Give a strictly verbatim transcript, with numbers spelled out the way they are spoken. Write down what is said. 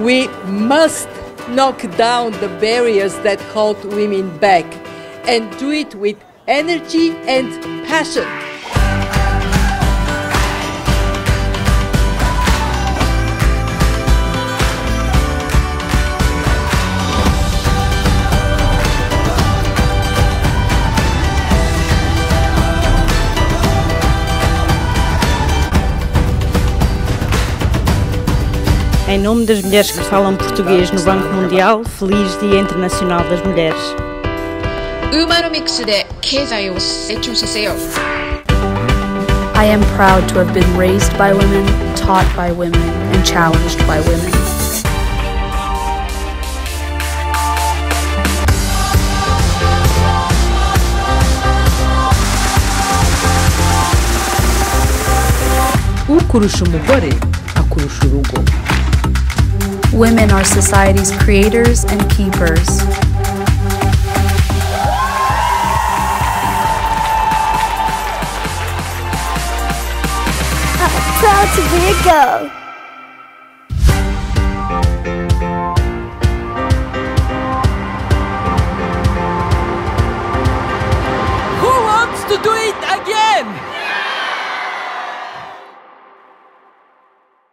We must knock down the barriers that hold women back and do it with energy and passion. Em nome das mulheres que falam português no Banco Mundial, feliz Dia Internacional das Mulheres. I am proud to have been raised by women, taught by women, and challenged by women. Ukurusha umugore, akurusha urugo. Women are society's creators and keepers. I'm proud to be a girl.